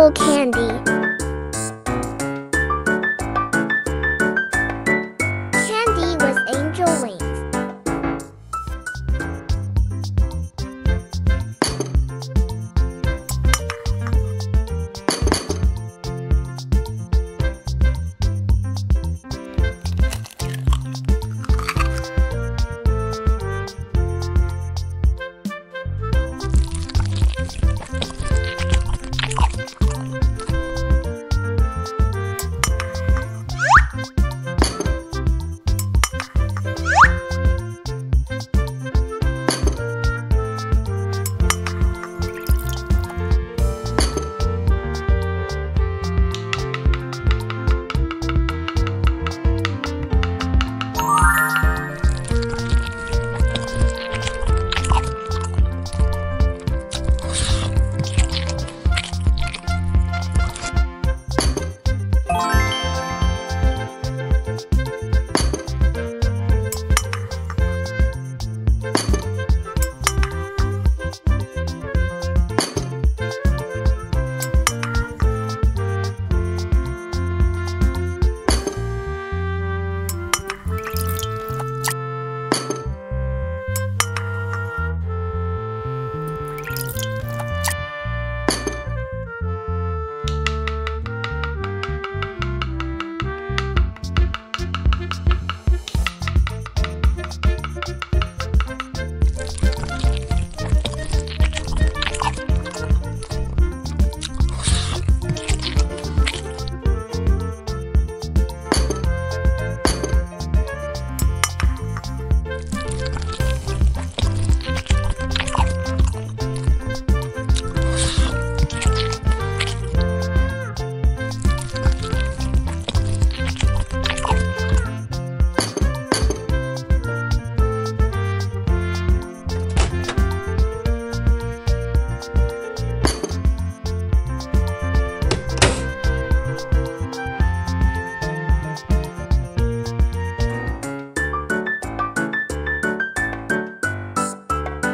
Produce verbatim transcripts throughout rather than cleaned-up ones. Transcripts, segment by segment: colorful candy. Candy was angel wings.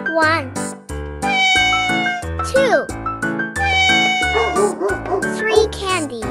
One, two, three candies.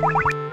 What?